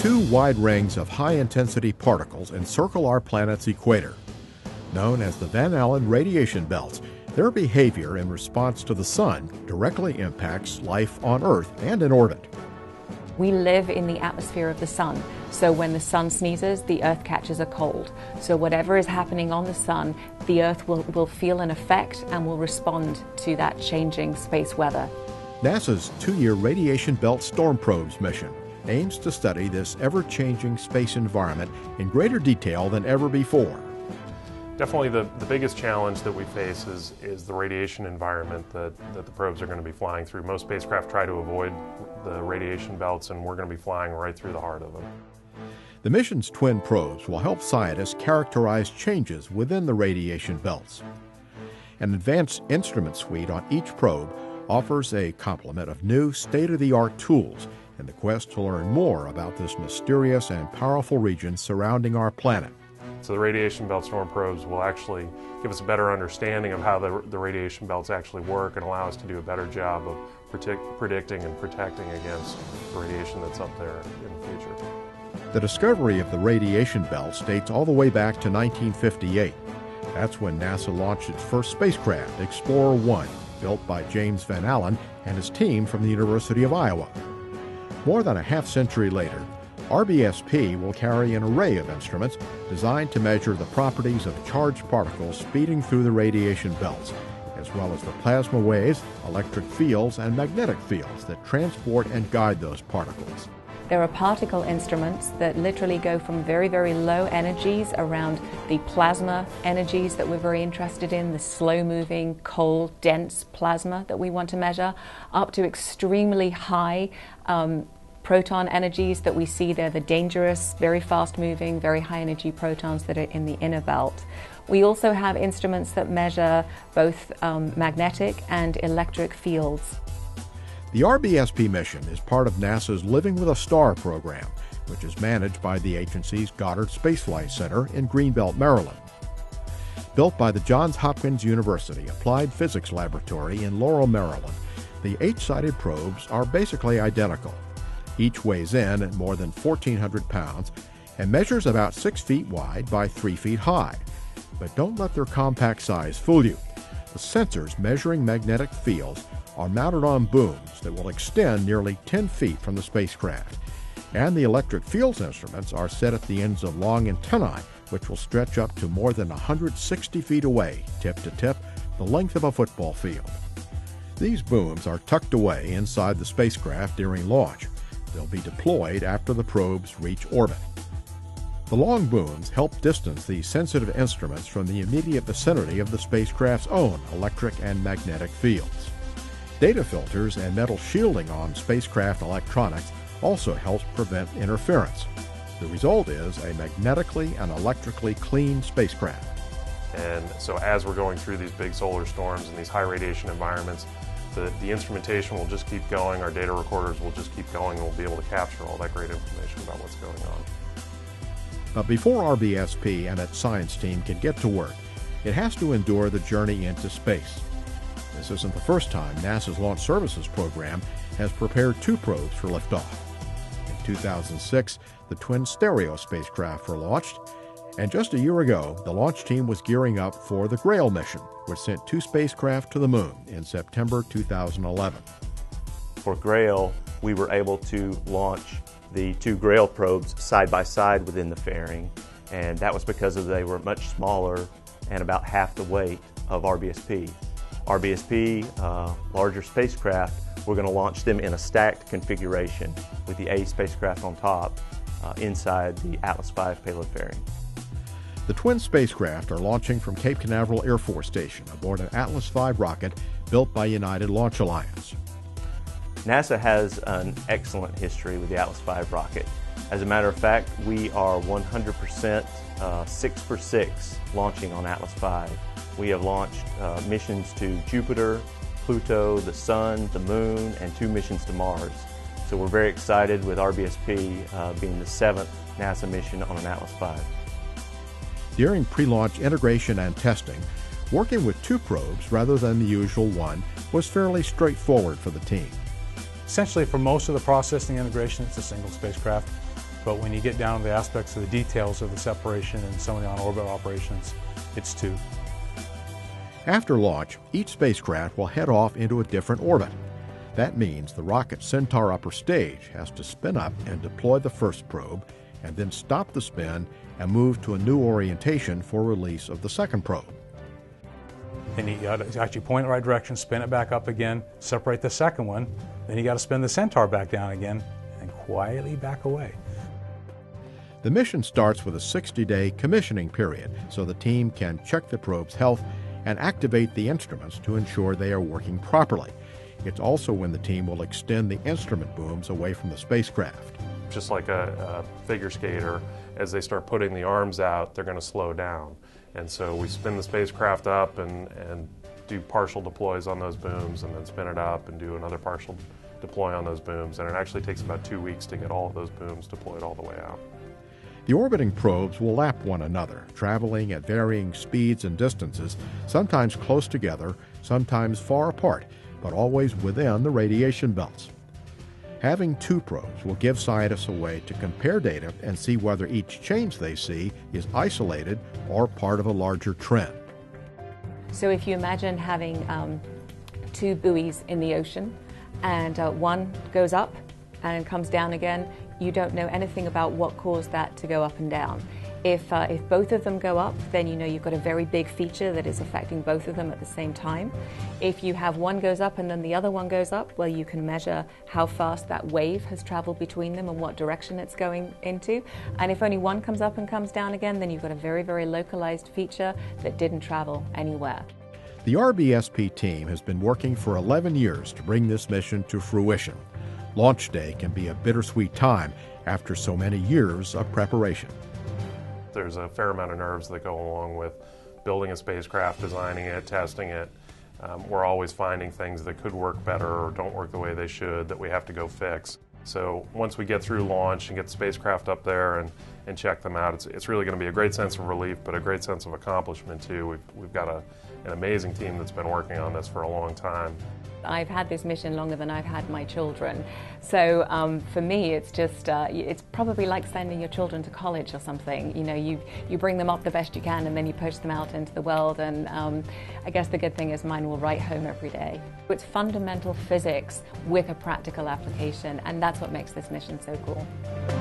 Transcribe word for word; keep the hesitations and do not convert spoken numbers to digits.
two wide rings of high-intensity particles encircle our planet's equator. Known as the Van Allen Radiation Belts, their behavior in response to the sun directly impacts life on Earth and in orbit. We live in the atmosphere of the sun, so when the sun sneezes, the Earth catches a cold. So whatever is happening on the sun, the Earth will, will feel an effect and will respond to that changing space weather. NASA's two-year Radiation Belt Storm Probes mission aims to study this ever-changing space environment in greater detail than ever before. Definitely the, the biggest challenge that we face is, is the radiation environment that, that the probes are going to be flying through. Most spacecraft try to avoid the radiation belts, and we're going to be flying right through the heart of them. The mission's twin probes will help scientists characterize changes within the radiation belts. An advanced instrument suite on each probe offers a complement of new state-of-the-art tools in the quest to learn more about this mysterious and powerful region surrounding our planet. So the radiation belt storm probes will actually give us a better understanding of how the, the radiation belts actually work and allow us to do a better job of predict, predicting and protecting against the radiation that's up there in the future. The discovery of the radiation belts dates all the way back to nineteen fifty-eight. That's when NASA launched its first spacecraft, Explorer one, built by James Van Allen and his team from the University of Iowa. More than a half century later, R B S P will carry an array of instruments designed to measure the properties of charged particles speeding through the radiation belts, as well as the plasma waves, electric fields, and magnetic fields that transport and guide those particles. There are particle instruments that literally go from very, very low energies around the plasma energies that we're very interested in, the slow-moving, cold, dense plasma that we want to measure, up to extremely high um, proton energies that we see there, the dangerous, very fast-moving, very high-energy protons that are in the inner belt. We also have instruments that measure both um, magnetic and electric fields. The R B S P mission is part of NASA's Living with a Star program, which is managed by the agency's Goddard Space Flight Center in Greenbelt, Maryland. Built by the Johns Hopkins University Applied Physics Laboratory in Laurel, Maryland, the eight-sided probes are basically identical. Each weighs in at more than fourteen hundred pounds and measures about six feet wide by three feet high. But don't let their compact size fool you. The sensors measuring magnetic fields are mounted on booms that will extend nearly ten feet from the spacecraft. And the electric fields instruments are set at the ends of long antennae, which will stretch up to more than one hundred sixty feet away, tip to tip, the length of a football field. These booms are tucked away inside the spacecraft during launch. They'll be deployed after the probes reach orbit. The long booms help distance these sensitive instruments from the immediate vicinity of the spacecraft's own electric and magnetic fields. Data filters and metal shielding on spacecraft electronics also helps prevent interference. The result is a magnetically and electrically clean spacecraft. And so as we're going through these big solar storms and these high radiation environments, The, the instrumentation will just keep going, our data recorders will just keep going, and we'll be able to capture all that great information about what's going on. But before R B S P and its science team can get to work, it has to endure the journey into space. This isn't the first time NASA's Launch Services program has prepared two probes for liftoff. In two thousand six, the twin stereo spacecraft were launched, and just a year ago, the launch team was gearing up for the GRAIL mission, which sent two spacecraft to the moon in September two thousand eleven. For GRAIL, we were able to launch the two GRAIL probes side by side within the fairing, and that was because they were much smaller and about half the weight of R B S P. R B S P, uh, larger spacecraft, we're going to launch them in a stacked configuration with the A spacecraft on top uh, inside the Atlas five payload fairing. The twin spacecraft are launching from Cape Canaveral Air Force Station aboard an Atlas five rocket built by United Launch Alliance. NASA has an excellent history with the Atlas five rocket. As a matter of fact, we are one hundred percent uh, six for six launching on Atlas five. We have launched uh, missions to Jupiter, Pluto, the Sun, the Moon, and two missions to Mars. So we're very excited with R B S P uh, being the seventh NASA mission on an Atlas five. During pre-launch integration and testing, working with two probes rather than the usual one was fairly straightforward for the team. Essentially, for most of the processing integration, it's a single spacecraft. But when you get down to the aspects of the details of the separation and some of the on-orbit operations, it's two. After launch, each spacecraft will head off into a different orbit. That means the rocket Centaur upper stage has to spin up and deploy the first probe, and then stop the spin and move to a new orientation for release of the second probe. Then you gotta actually point in the right direction, spin it back up again, separate the second one, then you gotta spin the Centaur back down again, and quietly back away. The mission starts with a sixty-day commissioning period, so the team can check the probe's health and activate the instruments to ensure they are working properly. It's also when the team will extend the instrument booms away from the spacecraft. Just like a, a figure skater, as they start putting the arms out, they're going to slow down. And so we spin the spacecraft up and, and do partial deploys on those booms, and then spin it up and do another partial deploy on those booms. And it actually takes about two weeks to get all of those booms deployed all the way out. The orbiting probes will lap one another, traveling at varying speeds and distances, sometimes close together, sometimes far apart, but always within the radiation belts. Having two probes will give scientists a way to compare data and see whether each change they see is isolated or part of a larger trend. So if you imagine having um, two buoys in the ocean, and uh, one goes up and comes down again, you don't know anything about what caused that to go up and down. If, uh, if both of them go up, then you know you've got a very big feature that is affecting both of them at the same time. If you have one goes up and then the other one goes up, well, you can measure how fast that wave has traveled between them and what direction it's going into. And if only one comes up and comes down again, then you've got a very, very localized feature that didn't travel anywhere. The R B S P team has been working for eleven years to bring this mission to fruition. Launch day can be a bittersweet time after so many years of preparation. There's a fair amount of nerves that go along with building a spacecraft, designing it, testing it. Um, we're always finding things that could work better or don't work the way they should that we have to go fix. So once we get through launch and get the spacecraft up there and, and check them out, it's, it's really going to be a great sense of relief, but a great sense of accomplishment too. We've, we've got a, an amazing team that's been working on this for a long time. I've had this mission longer than I've had my children. So um, for me, it's just, uh, it's probably like sending your children to college or something. You know, you, you bring them up the best you can and then you push them out into the world. And um, I guess the good thing is mine will write home every day. It's fundamental physics with a practical application, and that's what makes this mission so cool.